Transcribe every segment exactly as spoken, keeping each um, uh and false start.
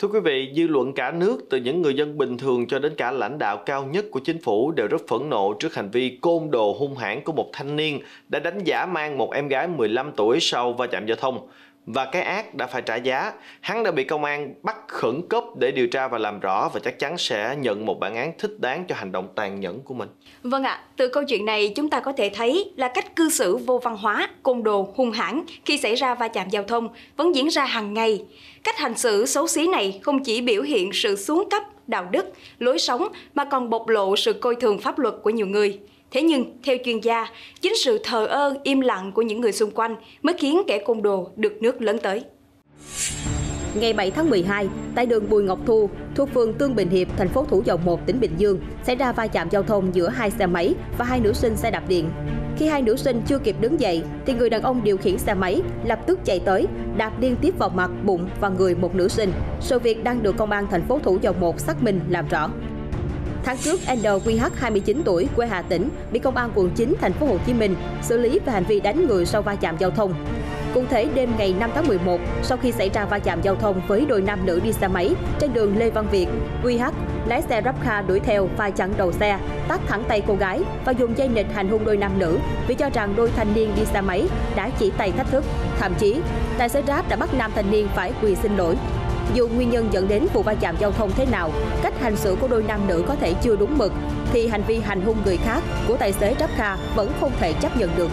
Thưa quý vị, dư luận cả nước từ những người dân bình thường cho đến cả lãnh đạo cao nhất của chính phủ đều rất phẫn nộ trước hành vi côn đồ hung hãn của một thanh niên đã đánh dã man một em gái mười lăm tuổi sau va chạm giao thông. Và cái ác đã phải trả giá, hắn đã bị công an bắt khẩn cấp để điều tra và làm rõ và chắc chắn sẽ nhận một bản án thích đáng cho hành động tàn nhẫn của mình. Vâng ạ, à, từ câu chuyện này chúng ta có thể thấy là cách cư xử vô văn hóa, côn đồ, hung hãn khi xảy ra va chạm giao thông vẫn diễn ra hàng ngày. Cách hành xử xấu xí này không chỉ biểu hiện sự xuống cấp, đạo đức, lối sống mà còn bộc lộ sự coi thường pháp luật của nhiều người. Thế nhưng, theo chuyên gia, chính sự thờ ơ, im lặng của những người xung quanh mới khiến kẻ côn đồ được nước lớn tới. Ngày bảy tháng mười hai, tại đường Bùi Ngọc Thu, thuộc phường Tương Bình Hiệp, thành phố Thủ Dầu Một, tỉnh Bình Dương, xảy ra va chạm giao thông giữa hai xe máy và hai nữ sinh xe đạp điện. Khi hai nữ sinh chưa kịp đứng dậy, thì người đàn ông điều khiển xe máy lập tức chạy tới, đạp liên tiếp vào mặt, bụng và người một nữ sinh. Sự việc đang được công an thành phố Thủ Dầu Một xác minh làm rõ. Tháng trước, en quy hát hai mươi chín tuổi, quê Hà Tĩnh, bị công an quận chín, thành phố Hồ Chí Minh xử lý về hành vi đánh người sau va chạm giao thông. Cụ thể, đêm ngày năm tháng mười một, sau khi xảy ra va chạm giao thông với đôi nam nữ đi xe máy trên đường Lê Văn Việt, quy hát lái xe Grabcar đuổi theo và chặn đầu xe, tát thẳng tay cô gái và dùng dây nịt hành hung đôi nam nữ vì cho rằng đôi thanh niên đi xe máy đã chỉ tay thách thức. Thậm chí, tài xế Grab đã bắt nam thanh niên phải quỳ xin lỗi. Dù nguyên nhân dẫn đến vụ va chạm giao thông thế nào, cách hành xử của đôi nam nữ có thể chưa đúng mực, thì hành vi hành hung người khác của tài xế Grabcar vẫn không thể chấp nhận được.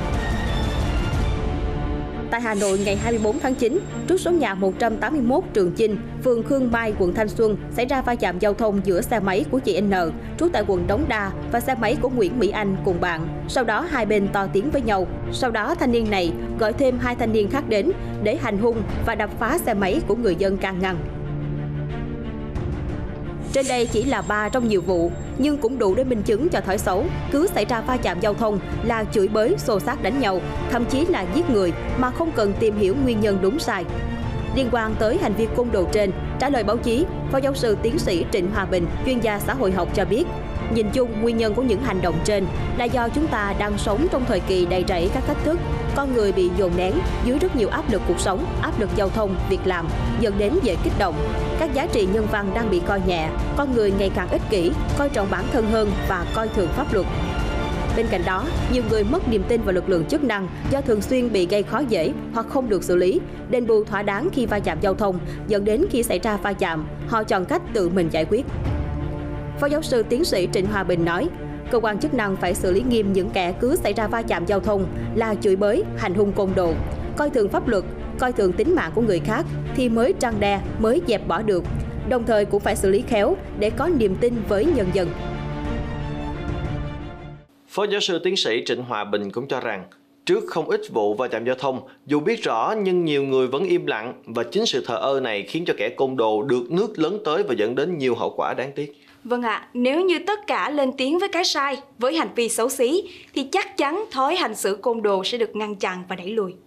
Tại Hà Nội, ngày hai mươi bốn tháng chín, trước số nhà một trăm tám mươi mốt Trường Chinh, phường Khương Mai, quận Thanh Xuân, xảy ra va chạm giao thông giữa xe máy của chị N, trú tại quận Đống Đa và xe máy của Nguyễn Mỹ Anh cùng bạn. Sau đó, hai bên to tiếng với nhau. Sau đó, thanh niên này gọi thêm hai thanh niên khác đến để hành hung và đập phá xe máy của người dân can ngăn. Trên đây chỉ là ba trong nhiều vụ, nhưng cũng đủ để minh chứng cho thói xấu. Cứ xảy ra va chạm giao thông là chửi bới, xô xát đánh nhau, thậm chí là giết người mà không cần tìm hiểu nguyên nhân đúng sai. Liên quan tới hành vi côn đồ trên, trả lời báo chí, Phó giáo sư tiến sĩ Trịnh Hòa Bình, chuyên gia xã hội học cho biết, nhìn chung nguyên nhân của những hành động trên là do chúng ta đang sống trong thời kỳ đầy rẫy các thách thức, con người bị dồn nén dưới rất nhiều áp lực cuộc sống, áp lực giao thông, việc làm, dẫn đến dễ kích động. Các giá trị nhân văn đang bị coi nhẹ, con người ngày càng ích kỷ, coi trọng bản thân hơn và coi thường pháp luật. Bên cạnh đó, nhiều người mất niềm tin vào lực lượng chức năng do thường xuyên bị gây khó dễ hoặc không được xử lý, đền bù thỏa đáng khi va chạm giao thông, dẫn đến khi xảy ra va chạm, họ chọn cách tự mình giải quyết. Phó giáo sư tiến sĩ Trịnh Hòa Bình nói, cơ quan chức năng phải xử lý nghiêm những kẻ cứ xảy ra va chạm giao thông là chửi bới, hành hung côn đồ, coi thường pháp luật, coi thường tính mạng của người khác thì mới răn đe, mới dẹp bỏ được. Đồng thời cũng phải xử lý khéo để có niềm tin với nhân dân. Phó giáo sư tiến sĩ Trịnh Hòa Bình cũng cho rằng, trước không ít vụ va chạm giao thông, dù biết rõ nhưng nhiều người vẫn im lặng và chính sự thờ ơ này khiến cho kẻ côn đồ được nước lớn tới và dẫn đến nhiều hậu quả đáng tiếc. Vâng ạ, à, nếu như tất cả lên tiếng với cái sai, với hành vi xấu xí, thì chắc chắn thói hành xử côn đồ sẽ được ngăn chặn và đẩy lùi.